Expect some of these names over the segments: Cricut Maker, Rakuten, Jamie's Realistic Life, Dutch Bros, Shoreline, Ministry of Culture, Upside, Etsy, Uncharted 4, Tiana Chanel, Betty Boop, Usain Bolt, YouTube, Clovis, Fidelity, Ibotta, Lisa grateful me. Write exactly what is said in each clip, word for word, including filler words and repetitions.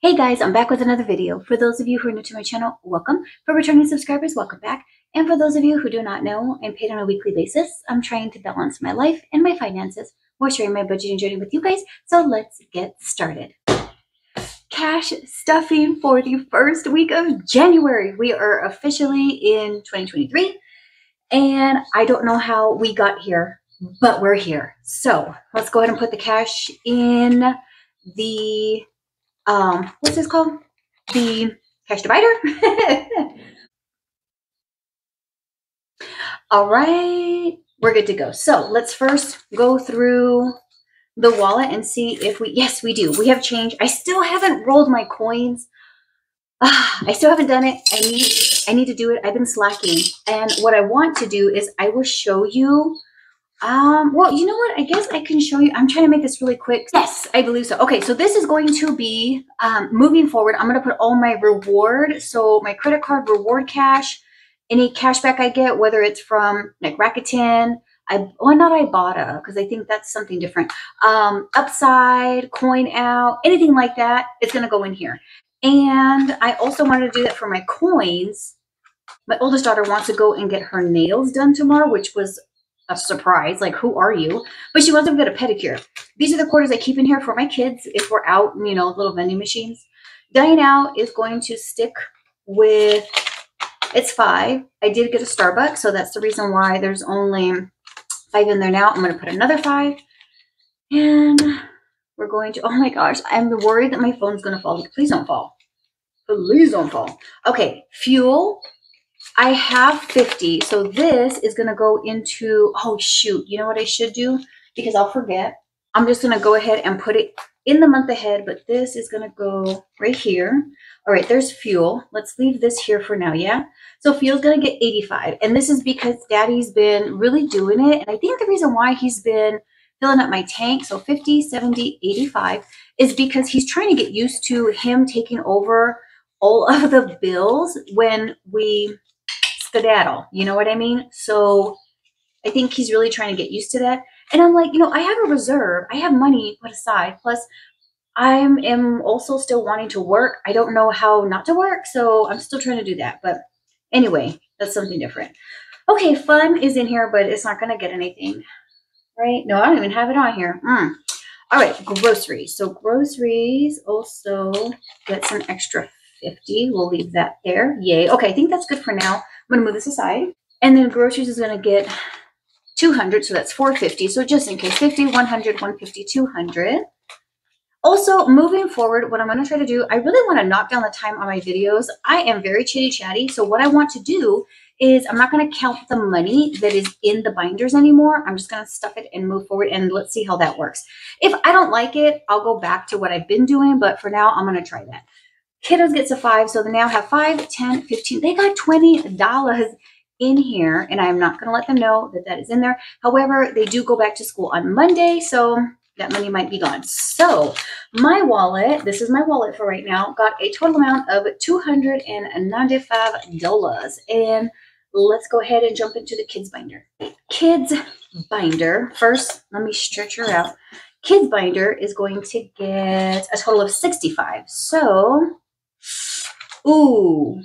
Hey guys, I'm back with another video. For those of you who are new to my channel, welcome. For returning subscribers, welcome back. And for those of you who do not know, I'm paid on a weekly basis. I'm trying to balance my life and my finances while sharing my budgeting journey with you guys. So let's get started. Cash stuffing for the first week of January. We are officially in twenty twenty-three. And I don't know how we got here, but we're here. So let's go ahead and put the cash in the, um, what's this called? The cash divider. All right, we're good to go. So let's first go through the wallet and see if we, yes, we do. We have change. I still haven't rolled my coins. Ah, I still haven't done it. I need, I need to do it. I've been slacking. And what I want to do is I will show you. Um, well, you know what? I guess I can show you. I'm trying to make this really quick. Yes, I believe so. Okay, so this is going to be, um, moving forward, I'm going to put all my reward. So my credit card, reward cash, any cash back I get, whether it's from like Rakuten, I, or not Ibotta, because I think that's something different. Um, Upside, Coin Out, anything like that, it's going to go in here. And I also wanted to do that for my coins. My oldest daughter wants to go and get her nails done tomorrow, which was a surprise, like, who are you? But she wants to get a pedicure. These are the quarters I keep in here for my kids if we're out, you know, little vending machines. Dine Out is going to stick with, it's five. I did get a Starbucks, so that's the reason why there's only five in there now. I'm going to put another five. And we're going to, oh my gosh, I'm worried that my phone's going to fall. Please don't fall. Please don't fall. Okay, fuel. I have fifty, so this is going to go into, oh shoot, you know what I should do? Because I'll forget. I'm just going to go ahead and put it in the month ahead, but this is going to go right here. All right, there's fuel. Let's leave this here for now, yeah? So fuel's going to get eighty-five, and this is because Daddy's been really doing it, and I think the reason why he's been filling up my tank, so fifty, seventy, eighty-five, is because he's trying to get used to him taking over all of the bills when we skedaddle, you know what I mean? So I think he's really trying to get used to that. And I'm like, you know, I have a reserve. I have money put aside. Plus, I am also still wanting to work. I don't know how not to work, so I'm still trying to do that. But anyway, that's something different. Okay, fun is in here, but it's not going to get anything, right? No, I don't even have it on here. Mm. All right, groceries. So groceries also gets an extra fifty. We'll leave that there. Yay. Okay, I think that's good for now. I'm gonna move this aside, and then groceries is gonna get two hundred, so that's four fifty. So just in case, fifty, one hundred, one fifty, two hundred. Also, moving forward, what I'm gonna try to do, I really want to knock down the time on my videos. I am very chitty chatty, so what I want to do is I'm not gonna count the money that is in the binders anymore. I'm just gonna stuff it and move forward, and let's see how that works. If I don't like it, I'll go back to what I've been doing, but for now, I'm gonna try that. Kiddos gets a five, so they now have five, ten, fifteen. They got twenty dollars in here, and I'm not going to let them know that that is in there. However, they do go back to school on Monday, so that money might be gone. So my wallet, this is my wallet for right now, got a total amount of two hundred ninety-five dollars. And let's go ahead and jump into the kids binder. Kids binder. First, let me stretch her out. Kids binder is going to get a total of sixty-five. So... ooh,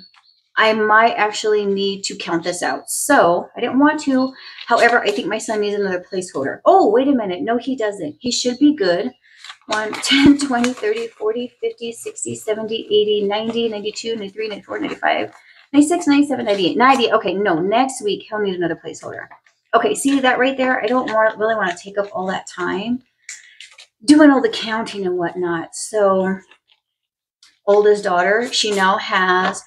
I might actually need to count this out. So I didn't want to. However, I think my son needs another placeholder. Oh, wait a minute. No, he doesn't. He should be good. one, ten, twenty, thirty, forty, fifty, sixty, seventy, eighty, ninety, ninety-two, ninety-three, ninety-four, ninety-five, ninety-six, ninety-seven, ninety-eight, ninety. Okay, no, next week he'll need another placeholder. Okay, see that right there? I don't want, really want to take up all that time doing all the counting and whatnot. So... oldest daughter, she now has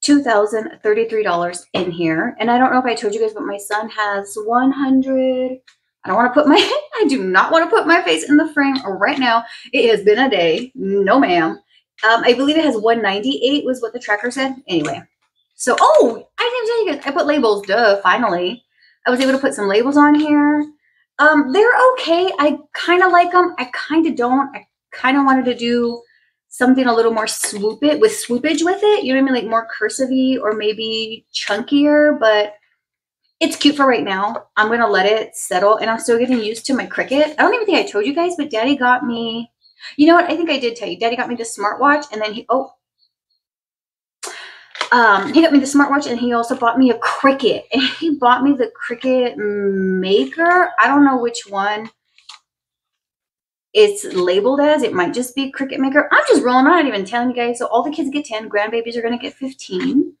two thousand thirty-three dollars in here. And I don't know if I told you guys, but my son has one hundred. I don't want to put my, I do not want to put my face in the frame right now. It has been a day. No, ma'am. Um, I believe it has one ninety-eight was what the tracker said. Anyway, so, oh, I didn't tell you guys. I put labels, duh, finally. I was able to put some labels on here. Um, they're okay. I kind of like them. I kind of don't. I kind of wanted to do something a little more swoop it with swoopage with it, you know what I mean? Like more cursive-y or maybe chunkier, but It's cute for right now. I'm going to let it settle, and I'm still getting used to my Cricut. I don't even think I told you guys, but Daddy got me, you know what? I think I did tell you. Daddy got me the smartwatch, and then he, oh, um, he got me the smartwatch, and he also bought me a Cricut, and he bought me the Cricut Maker. I don't know which one it's labeled as. It might just be Cricut Maker. I'm just rolling on, I'm not even telling you guys. So all the kids get ten, grandbabies are going to get fifteen.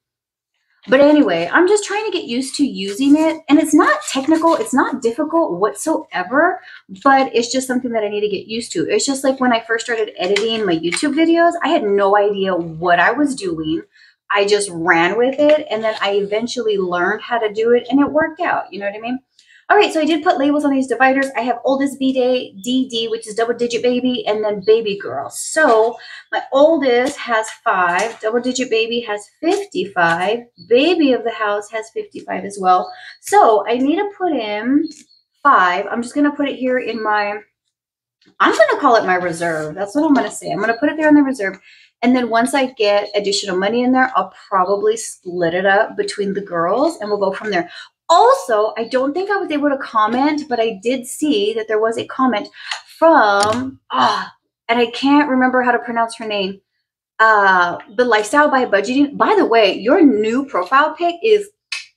But anyway, I'm just trying to get used to using it. And it's not technical. It's not difficult whatsoever. But it's just something that I need to get used to. It's just like when I first started editing my YouTube videos, I had no idea what I was doing. I just ran with it. And then I eventually learned how to do it. And it worked out. You know what I mean? All right. So I did put labels on these dividers. I have oldest B-Day, D D, which is double digit baby, and then baby girl. So my oldest has five, double digit baby has fifty-five, baby of the house has fifty-five as well. So I need to put in five. I'm just going to put it here in my, I'm going to call it my reserve. That's what I'm going to say. I'm going to put it there in the reserve. And then once I get additional money in there, I'll probably split it up between the girls and we'll go from there. Also, I don't think I was able to comment, but I did see that there was a comment from, ah, oh, and I can't remember how to pronounce her name, uh, the Lifestyle by Budgeting. By the way, your new profile pic is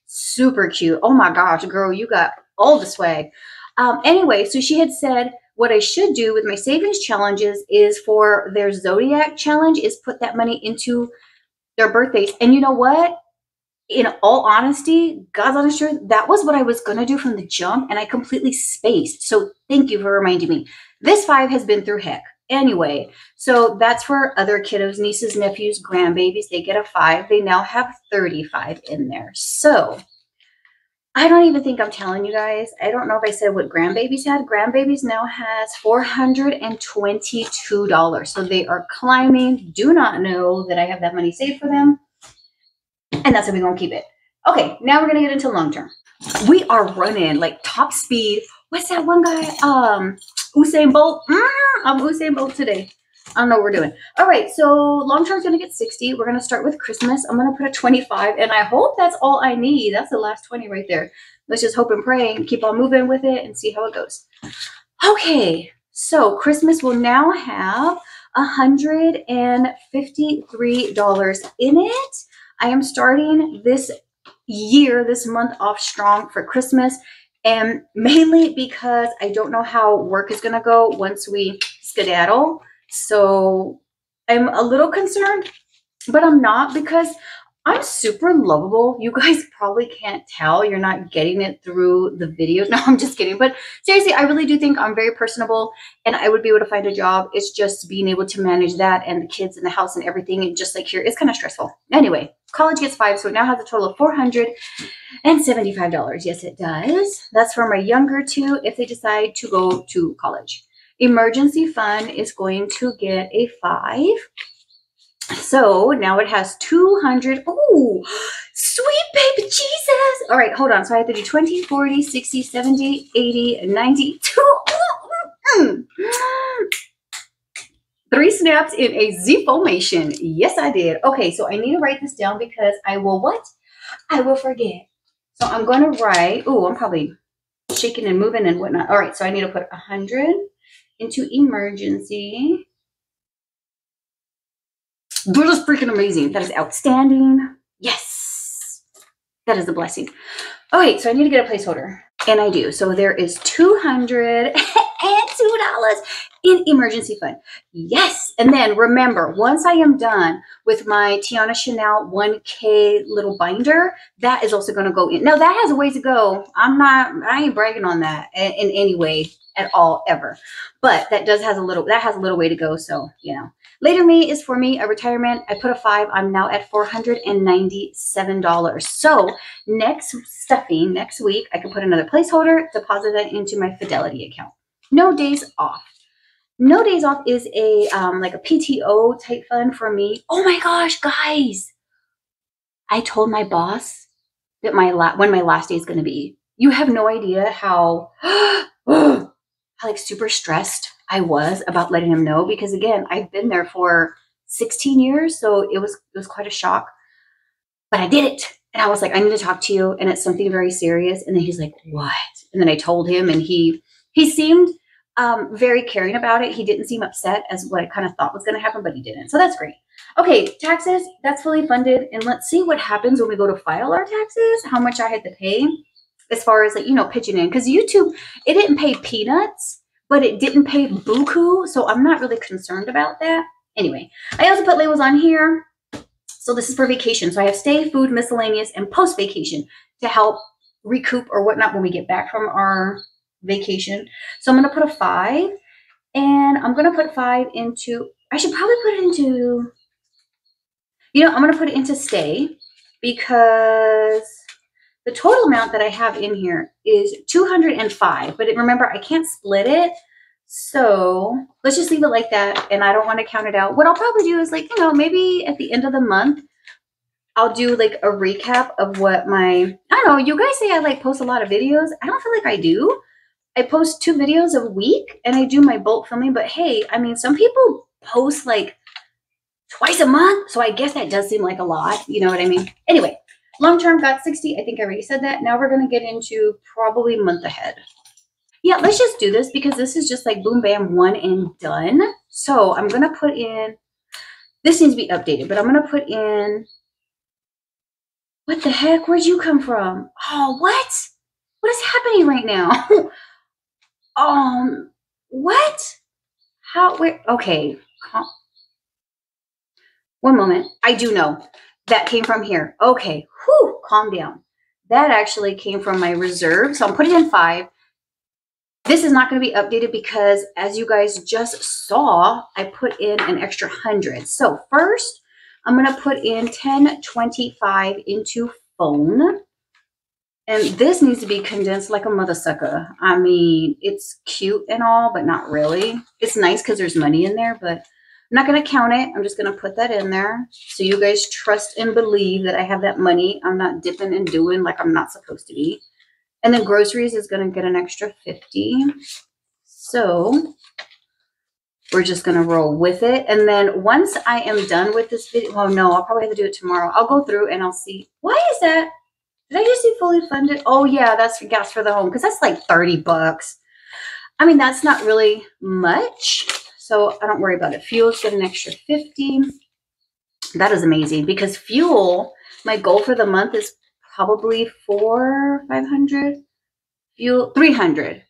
super cute. Oh my gosh, girl, you got all the swag. Um, anyway, so she had said, what I should do with my savings challenges is for their Zodiac challenge is put that money into their birthdays. And you know what? In all honesty, God's honest truth, that was what I was going to do from the jump, and I completely spaced. So thank you for reminding me. This five has been through heck. Anyway, so that's for other kiddos, nieces, nephews, grandbabies. They get a five. They now have thirty-five in there. So I don't even think I'm telling you guys. I don't know if I said what grandbabies had. Grandbabies now has four hundred twenty-two dollars. So they are climbing. Do not know that I have that money saved for them. And that's how we're going to keep it. Okay, now we're going to get into long term. We are running like top speed. What's that one guy? Um, Usain Bolt. Mm, I'm Usain Bolt today. I don't know what we're doing. All right, so long term is going to get sixty. We're going to start with Christmas. I'm going to put a twenty-five, and I hope that's all I need. That's the last twenty right there. Let's just hope and pray and keep on moving with it and see how it goes. Okay, so Christmas will now have one hundred fifty-three dollars in it. I am starting this year, this month off strong for Christmas, and mainly because I don't know how work is going to go once we skedaddle. So I'm a little concerned, but I'm not, because I'm super lovable. You guys probably can't tell. You're not getting it through the videos. No, I'm just kidding. But seriously, I really do think I'm very personable, and I would be able to find a job. It's just being able to manage that and the kids and the house and everything. And just like here, it's kind of stressful. Anyway, college gets five, so it now has a total of four hundred seventy-five dollars. Yes, it does. That's for my younger two if they decide to go to college. Emergency fund is going to get a five. So now it has two hundred. Oh, sweet baby Jesus. All right, hold on. So I have to do twenty, forty, sixty, seventy, eighty, ninety, three snaps in a Z formation. Yes, I did. Okay, so I need to write this down because I will what? I will forget. So I'm going to write. Oh, I'm probably shaking and moving and whatnot. All right, so I need to put one hundred into emergency. That is freaking amazing. That is outstanding. Yes. That is a blessing. All right, so I need to get a placeholder. And I do. So there is two hundred and two dollars in emergency fund. Yes. And then remember, once I am done with my Tiana Chanel one K little binder, that is also going to go in. Now, that has a ways to go. I'm not, I ain't bragging on that in, in any way at all, ever. But that does has a little, that has a little way to go. So, you know. Later May is for me, a retirement. I put a five. I'm now at four hundred ninety-seven dollars. So next stuffing, next week, I can put another placeholder, deposit that into my Fidelity account. No days off. No days off is a um, like a P T O type fund for me. Oh my gosh, guys. I told my boss that my la when my last day is going to be. You have no idea how, how like super stressed I was about letting him know, because again, I've been there for sixteen years. So it was, it was quite a shock, but I did it. And I was like, I need to talk to you. And it's something very serious. And then he's like, what? And then I told him, and he, he seemed um, very caring about it. He didn't seem upset, as what I kind of thought was going to happen, but he didn't. So that's great. Okay. Taxes, that's fully funded. And let's see what happens when we go to file our taxes, how much I had to pay as far as, like, you know, pitching in. Cause YouTube, it didn't pay peanuts, but it didn't pay buku. So I'm not really concerned about that. Anyway, I also put labels on here. So this is for vacation. So I have stay, food, miscellaneous, and post vacation to help recoup or whatnot when we get back from our vacation. So I'm going to put a five, and I'm going to put five into, I should probably put it into, you know, I'm going to put it into stay, because the total amount that I have in here is two hundred and five, but it, remember, I can't split it. So let's just leave it like that. And I don't want to count it out. What I'll probably do is, like, you know, maybe at the end of the month, I'll do like a recap of what my, I don't know, you guys say I like post a lot of videos. I don't feel like I do. I post two videos a week, and I do my bulk filming, but hey, I mean, some people post like twice a month. So I guess that does seem like a lot. You know what I mean? Anyway, long-term got sixty. I think I already said that. Now we're going to get into probably month ahead. Yeah, let's just do this, because this is just like boom, bam, one and done. So I'm going to put in, this needs to be updated, but I'm going to put in, what the heck? Where'd you come from? Oh, what? What is happening right now? um, what? How, where? Okay. Huh. One moment. I do know that came from here. Okay. Whew, calm down. That actually came from my reserve. So I'm putting in five. This is not going to be updated because, as you guys just saw, I put in an extra hundred. So first I'm going to put in ten twenty-five into phone. And this needs to be condensed like a mother sucker. I mean, it's cute and all, but not really. It's nice because there's money in there, but I'm not going to count it. I'm just going to put that in there. So you guys trust and believe that I have that money. I'm not dipping and doing like I'm not supposed to be. And then groceries is going to get an extra fifty. So we're just going to roll with it. And then once I am done with this video, well, no, I'll probably have to do it tomorrow. I'll go through and I'll see. Why is that? Did I just see fully funded? Oh yeah, that's for gas for the home. Cause that's like thirty bucks. I mean, that's not really much. So I don't worry about it. Fuel's got an extra fifty. That is amazing, because fuel, my goal for the month is probably four, five hundred, fuel, three hundred.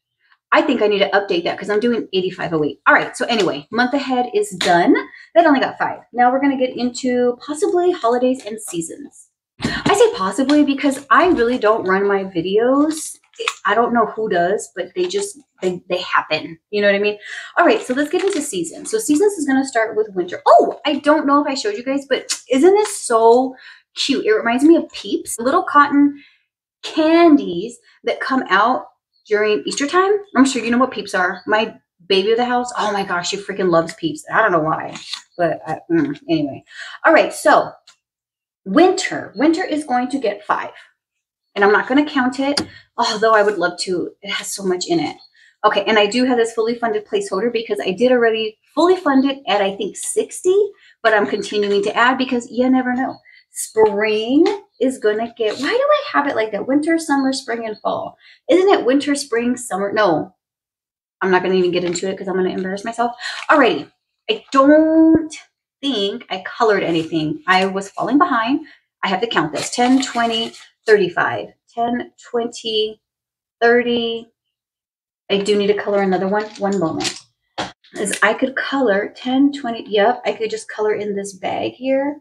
I think I need to update that because I'm doing eighty-five a week. All right. So anyway, month ahead is done. That only got five. Now we're going to get into possibly holidays and seasons. I say possibly because I really don't run my videos. I don't know who does, but they just, they, they happen. You know what I mean? All right. So let's get into seasons. So seasons is going to start with winter. Oh, I don't know if I showed you guys, but isn't this so cute? It reminds me of Peeps, little cotton candies that come out during Easter time. I'm sure you know what Peeps are. My baby of the house, oh my gosh, she freaking loves Peeps. I don't know why, but I, mm, anyway. All right, so winter. Winter is going to get five, and I'm not going to count it, although I would love to. It has so much in it. Okay, and I do have this fully funded placeholder because I did already fully fund it at, I think, sixty, but I'm continuing to add because you never know. Spring is going to get, why do I have it like that? Winter, summer, spring, and fall. Isn't it winter, spring, summer? No, I'm not going to even get into it because I'm going to embarrass myself. Alrighty. I don't think I colored anything. I was falling behind. I have to count this. ten, twenty, thirty-five. ten, twenty, thirty. I do need to color another one. One moment. As I could color ten, twenty. Yep, I could just color in this bag here.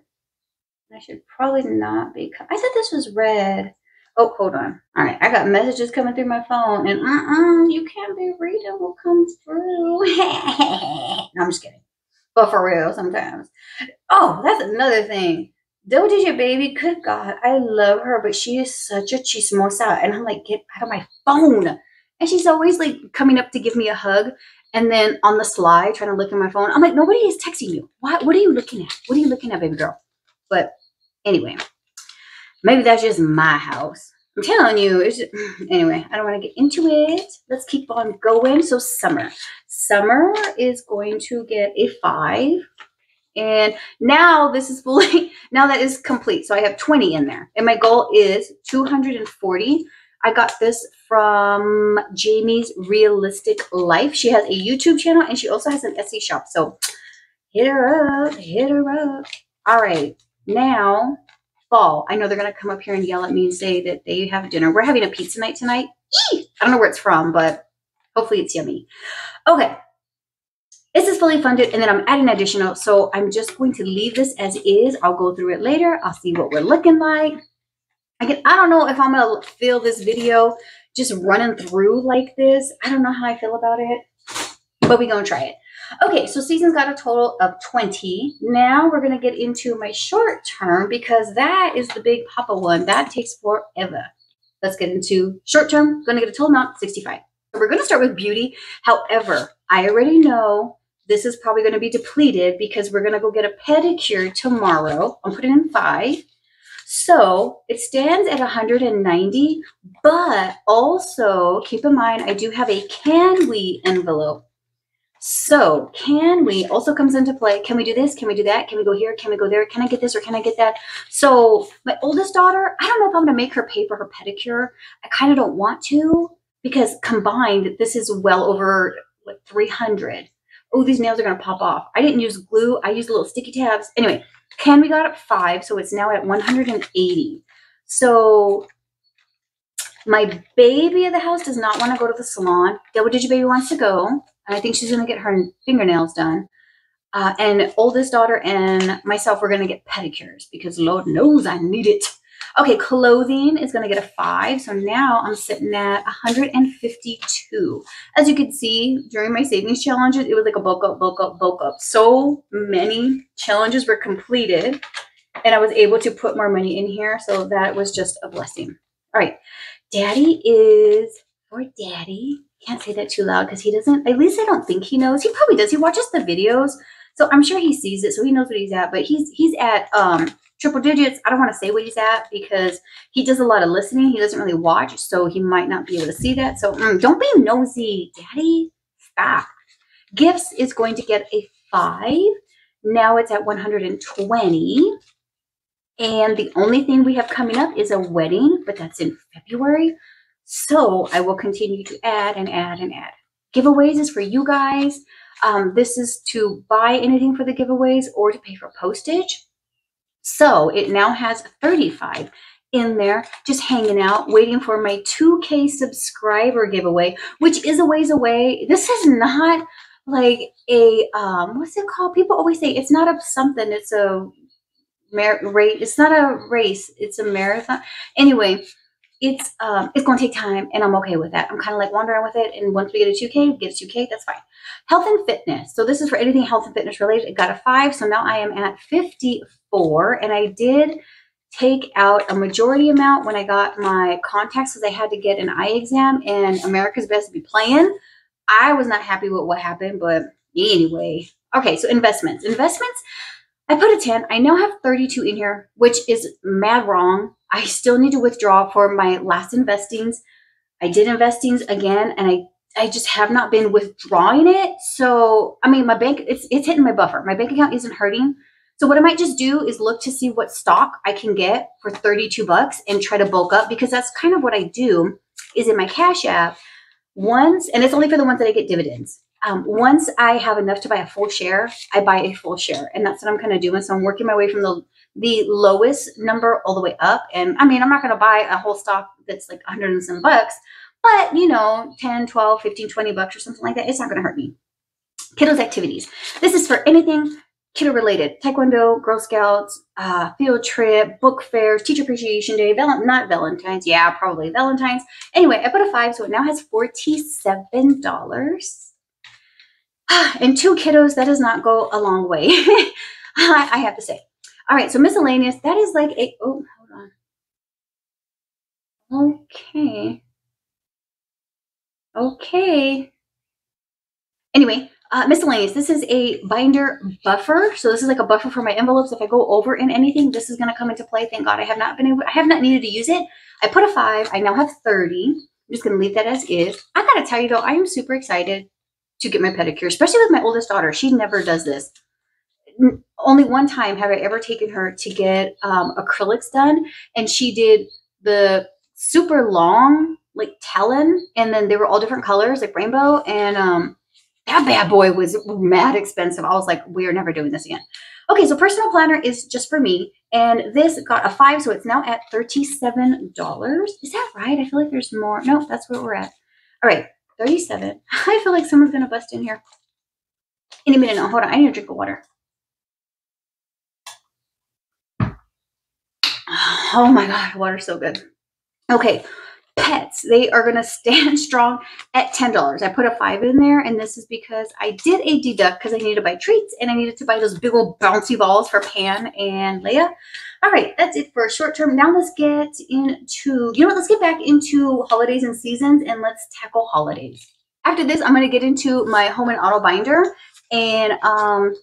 I should probably not be, I said this was red. Oh, hold on. All right. I got messages coming through my phone, and uh-uh, you can't be reading what comes through. No, I'm just kidding. But for real, sometimes. Oh, that's another thing. Doja is your baby. Good God. I love her, but she is such a chismosa. And I'm like, get out of my phone. And she's always like coming up to give me a hug. And then on the slide, trying to look at my phone. I'm like, nobody is texting you. What, what are you looking at? What are you looking at, baby girl? But anyway, maybe that's just my house. I'm telling you, it's just, anyway, I don't want to get into it. Let's keep on going. So summer. Summer is going to get a five, And now this is fully, now that is complete. So I have twenty in there. And my goal is two hundred forty. I got this from Jamie's Realistic Life. She has a YouTube channel and she also has an Etsy shop. So hit her up, hit her up. All right, now fall. I know they're gonna come up here and yell at me and say that they have dinner. We're having a pizza night tonight. Eee! I don't know where it's from, but hopefully it's yummy. Okay. This is fully funded, and then I'm adding additional, so I'm just going to leave this as is. I'll go through it later. I'll see what we're looking like. Again, I don't know if I'm going to feel this video just running through like this. I don't know how I feel about it, but we're going to try it. Okay, so season's got a total of twenty. Now we're going to get into my short term because that is the big papa one. That takes forever. Let's get into short term. Going to get a total amount, sixty-five. So we're going to start with beauty. However, I already know this is probably going to be depleted because we're going to go get a pedicure tomorrow. I'm putting in five. So it stands at one hundred ninety, but also keep in mind, I do have a can we envelope. So can we also comes into play. Can we do this? Can we do that? Can we go here? Can we go there? Can I get this or can I get that? So my oldest daughter, I don't know if I'm going to make her pay for her pedicure. I kind of don't want to because combined, this is well over what, three hundred. Oh, these nails are going to pop off. I didn't use glue. I used little sticky tabs. Anyway, can we got up five, so it's now at one hundred eighty. So my baby of the house does not want to go to the salon. Double Digit Baby wants to go, and I think she's going to get her fingernails done. Uh, and oldest daughter and myself, we're going to get pedicures because Lord knows I need it. Okay, clothing is going to get a five. So now I'm sitting at one hundred fifty-two. As you can see, during my savings challenges, it was like a bulk up, bulk up, bulk up. So many challenges were completed, and I was able to put more money in here. So that was just a blessing. All right, daddy is, or daddy, can't say that too loud because he doesn't, at least I don't think he knows. He probably does. He watches the videos. So I'm sure he sees it, so he knows what he's at, but he's he's at um, triple digits. I don't want to say what he's at because he does a lot of listening. He doesn't really watch, so he might not be able to see that. So mm, don't be nosy, daddy. Stop. Gifts is going to get a five. Now it's at one hundred twenty. And the only thing we have coming up is a wedding, but that's in February. So I will continue to add and add and add. Giveaways is for you guys. Um, this is to buy anything for the giveaways or to pay for postage. So it now has thirty-five in there, just hanging out, waiting for my two K subscriber giveaway, which is a ways away. This is not like a, um, what's it called? People always say it's not a something. It's a race. It's not a race. It's a marathon. Anyway, it's, um, it's going to take time, and I'm okay with that. I'm kind of like wandering with it. And once we get a two K, get a two K, that's fine. Health and fitness. So this is for anything health and fitness related. It got a five. So now I am at fifty-four, and I did take out a majority amount when I got my contacts because I had to get an eye exam, and America's Best be playing. I was not happy with what happened, but anyway. Okay. So investments, investments. I put a ten. I now have thirty-two in here, which is mad wrong. I still need to withdraw for my last investings. I did investings again, and I, I just have not been withdrawing it. So, I mean, my bank, it's, it's hitting my buffer. My bank account isn't hurting. So what I might just do is look to see what stock I can get for thirty-two bucks and try to bulk up, because that's kind of what I do is in my Cash App once, and it's only for the ones that I get dividends. Um, once I have enough to buy a full share, I buy a full share, and that's what I'm kind of doing. So I'm working my way from the, the lowest number all the way up. And I mean, I'm not going to buy a whole stock that's like a hundred and some bucks, but you know, ten, twelve, fifteen, twenty bucks or something like that. It's not going to hurt me. Kiddos activities. This is for anything kiddo related. Taekwondo, Girl Scouts, uh, field trip, book fairs, teacher appreciation day, val not Valentine's. Yeah, probably Valentine's. Anyway, I put a five, so it now has forty-seven dollars. And two kiddos, that does not go a long way, I have to say. All right, so miscellaneous, that is like a, oh, hold on. Okay. Okay. Anyway, uh, miscellaneous, this is a binder buffer. So this is like a buffer for my envelopes. If I go over in anything, this is going to come into play. Thank God I have not been able, I have not needed to use it. I put a five. I now have thirty. I'm just going to leave that as is. I got to tell you though, I am super excited to get my pedicure, especially with my oldest daughter. She never does this. only one time have I ever taken her to get um, acrylics done, and she did the super long like talon, and then they were all different colors like rainbow, and um, that bad boy was mad expensive. I was like, we are never doing this again. Okay, so personal planner is just for me, and this got a five, so it's now at thirty-seven dollars. Is that right? I feel like there's more. No, that's where we're at. All right, thirty-seven. I feel like someone's gonna bust in here any minute now. Hold on, I need a drink of water. Oh my God, water's so good. Okay, pets, they are gonna stand strong at ten dollars. I put a five in there, and this is because I did a deduct because I needed to buy treats, and I needed to buy those big old bouncy balls for Pan and Leia. All right, that's it for short term. Now let's get into, you know what, let's get back into holidays and seasons, and let's tackle holidays. After this, I'm gonna get into my home and auto binder, and um,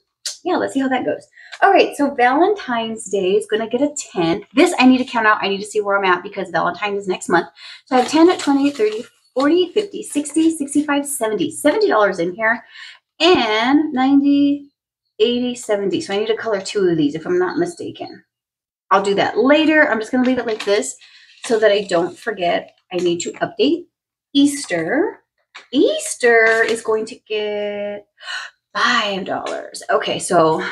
yeah, let's see how that goes. All right, so Valentine's Day is gonna get a ten. This I need to count out. I need to see where I'm at because Valentine's is next month. So I have ten, twenty, thirty, forty, fifty, sixty, sixty-five, seventy. seventy dollars in here, and ninety, eighty, seventy. So I need to color two of these if I'm not mistaken. I'll do that later. I'm just gonna leave it like this so that I don't forget. I need to update Easter. Easter is going to get five dollars. Okay, so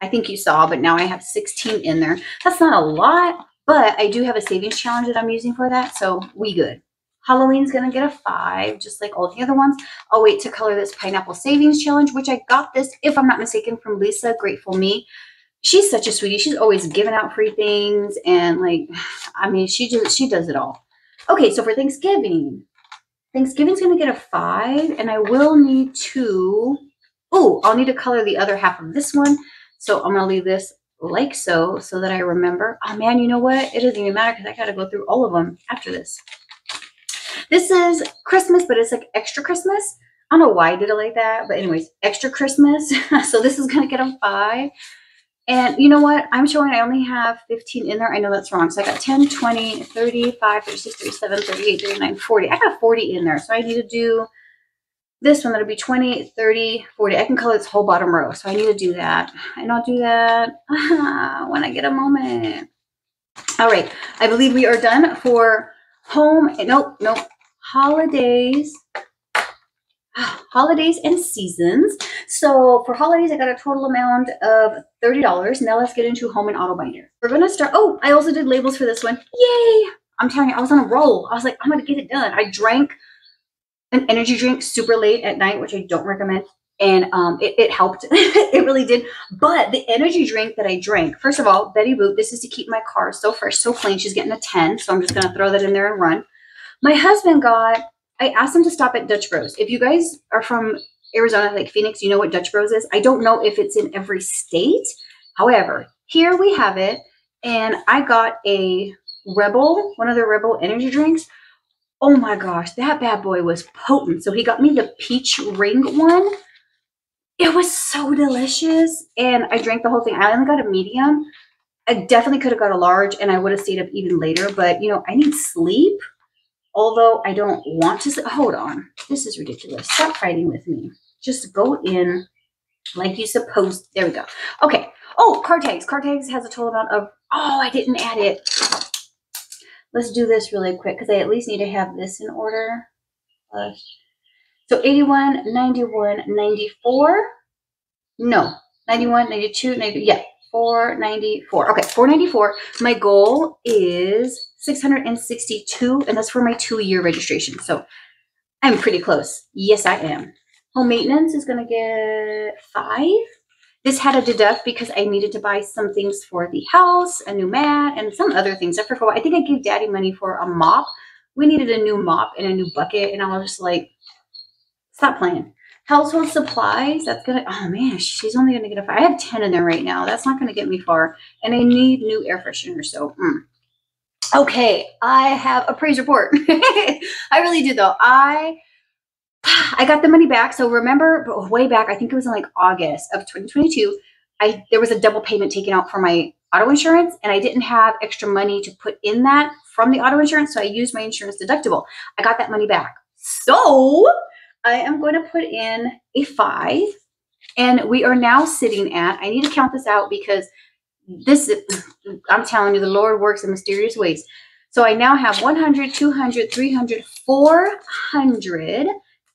I think you saw, but now I have sixteen in there. That's not a lot, but I do have a savings challenge that I'm using for that, so we good. Halloween's gonna get a five, just like all the other ones. I'll wait to color this pineapple savings challenge, which I got this, if I'm not mistaken, from Lisa Grateful Me. She's such a sweetie. She's always giving out free things, and like, I mean, she just she does it all. Okay, so for Thanksgiving, Thanksgiving's gonna get a five, and I will need to, oh, I'll need to color the other half of this one. So I'm gonna leave this like so, so that I remember. Oh man, you know what? It doesn't even matter because I gotta go through all of them after this. This is Christmas, but it's like extra Christmas. I don't know why I did it like that, but anyways, extra Christmas. So this is gonna get a five. And you know what? I'm showing I only have fifteen in there. I know that's wrong. So I got ten, twenty, thirty-five, thirty-six, thirty-seven, thirty-eight, thirty-nine, forty. I got forty in there. So I need to do this one, that'll be twenty, thirty, forty. I can color this whole bottom row, so I need to do that. And I'll do that when I get a moment. All right, I believe we are done for home. Nope, nope. Holidays. Holidays and seasons. So for holidays, I got a total amount of thirty dollars. Now let's get into home and auto binder. We're going to start. Oh, I also did labels for this one. Yay. I'm telling you, I was on a roll. I was like, I'm going to get it done. I drank an energy drink super late at night, which I don't recommend. And um, it, it helped. It really did. But the energy drink that I drank, first of all, Betty Boop, this is to keep my car so fresh, so clean. She's getting a ten. So I'm just going to throw that in there and run. My husband got, I asked him to stop at Dutch Bros. If you guys are from Arizona, like Phoenix, you know what Dutch Bros is. I don't know if it's in every state. However, here we have it. And I got a Rebel, one of the Rebel energy drinks. Oh my gosh, that bad boy was potent. So he got me the peach ring one. It was so delicious. And I drank the whole thing. I only got a medium. I definitely could have got a large, and I would have stayed up even later. But, you know, I need sleep. Although I don't want to sleep. Hold on. This is ridiculous. Stop fighting with me. Just go in like you supposed. There we go. Okay. Oh, card tags. Card tags has a total amount of, oh, I didn't add it. Let's do this really quick because I at least need to have this in order. Uh, so eighty-one, ninety-one, ninety-four. No, ninety-one, ninety-two, ninety-two. Yeah, four ninety-four. Okay, four ninety-four. My goal is six hundred sixty-two, and that's for my two-year registration. So I'm pretty close. Yes, I am. Home maintenance is going to get five. This had a deduct because I needed to buy some things for the house, a new mat, and some other things. I forgot. I think I gave Daddy money for a mop. We needed a new mop and a new bucket, and I was just like, stop playing. Household supplies, that's going to, oh man, she's only going to get a five. I have ten in there right now. That's not going to get me far, and I need new air freshener, so mm. Okay, I have a praise report. I really do, though. I... I got the money back. So remember, way back, I think it was in like August of twenty twenty-two, I there was a double payment taken out for my auto insurance, and I didn't have extra money to put in that from the auto insurance, so I used my insurance deductible. I got that money back. So I am going to put in a five And we are now sitting at, I need to count this out because this, I'm telling you, the Lord works in mysterious ways. So I now have one hundred, two hundred, three hundred, four hundred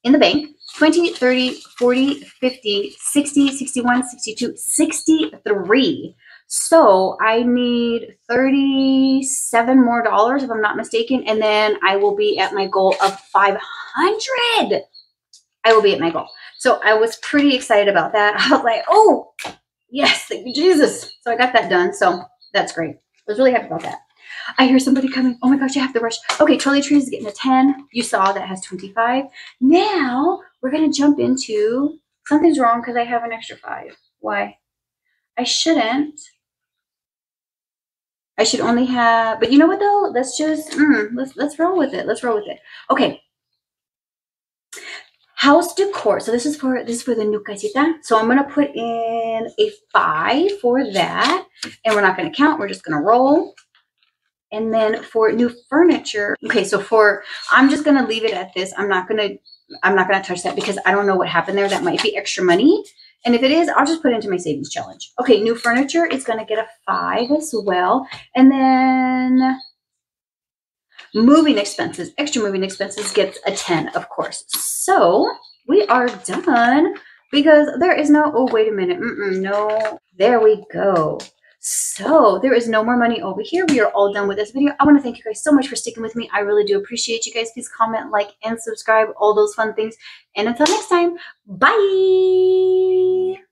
in the bank, twenty, thirty, forty, fifty, sixty, sixty-one, sixty-two, sixty-three. So I need thirty-seven more dollars if I'm not mistaken. And then I will be at my goal of five hundred. I will be at my goal. So I was pretty excited about that. I was like, oh, yes, thank you, Jesus. So I got that done. So that's great. I was really happy about that. I hear somebody coming. Oh my gosh, I have to rush. Okay, Charlie Trees is getting a ten. You saw that has twenty-five. Now we're going to jump into something's wrong because I have an extra five. Why? I shouldn't. I should only have, but you know what though? Let's just, mm, let's, let's roll with it. Let's roll with it. Okay. House decor. So this is for this is for the new casita. So I'm gonna put in a five for that, and we're not gonna count. We're just gonna roll. And then for new furniture. Okay, so for I'm just gonna leave it at this. I'm not gonna I'm not gonna touch that because I don't know what happened there. That might be extra money, and if it is, I'll just put it into my savings challenge. Okay, new furniture is gonna get a five as well, and then. Moving expenses, extra moving expenses gets a ten, of course. So we are done because there is no, oh, wait a minute. Mm-mm, no, there we go. So there is no more money over here. We are all done with this video. I want to thank you guys so much for sticking with me. I really do appreciate you guys. Please comment, like, and subscribe, all those fun things. And until next time, bye.